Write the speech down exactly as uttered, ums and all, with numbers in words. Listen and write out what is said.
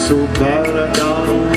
So bad I got